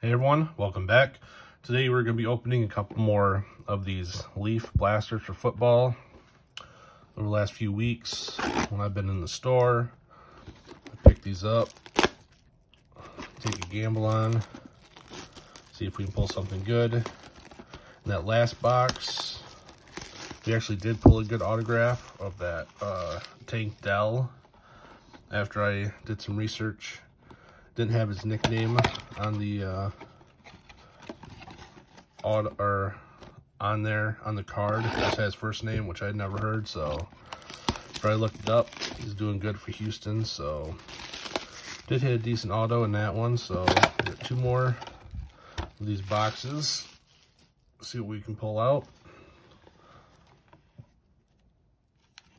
Hey everyone, welcome back. Today we're going to be opening a couple more of these leaf blasters for football. Over the last few weeks, when I've been in the store, I pick these up, take a gamble on, see if we can pull something good. In that last box, we actually did pull a good autograph of that Tank Dell. After I did some research, didn't have his nickname on the on the card. It just has first name, which I'd never heard. So after I looked it up, he's doing good for Houston. So did hit a decent auto in that one. So we got two more of these boxes. Let's see what we can pull out.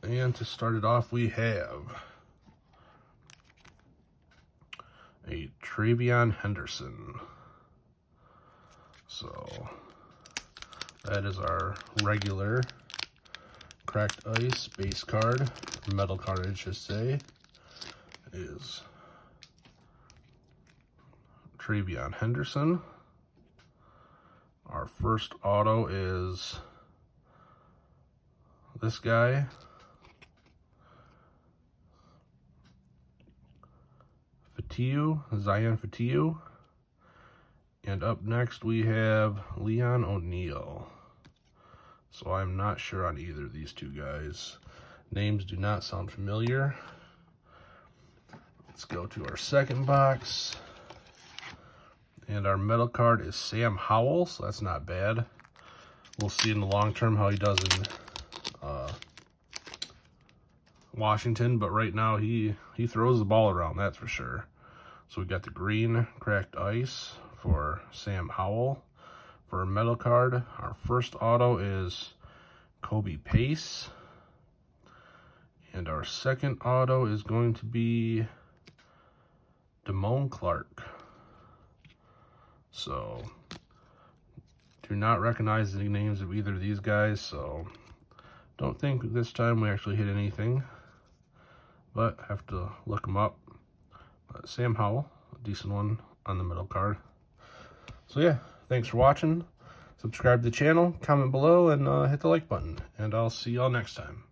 And to start it off, we have a TreVeyon Henderson. So that is our regular cracked ice base card, metal card I should say, is TreVeyon Henderson. Our first auto is this guy, Zion Fatiu. And up next we have Leon O'Neal. So I'm not sure on either of these two guys. Names do not sound familiar. Let's go to our second box. And our metal card is Sam Howell, so that's not bad. We'll see in the long term how he does in Washington, but right now he throws the ball around, that's for sure. So we got the green cracked ice for Sam Howell. For a metal card, our first auto is Kobe Pace. And our second auto is going to be Damone Clark. So, do not recognize the names of either of these guys, so don't think this time we actually hit anything. But I have to look them up. Sam Howell, a decent one on the middle card. So yeah, thanks for watching. Subscribe to the channel, comment below, and hit the like button. And I'll see y'all next time.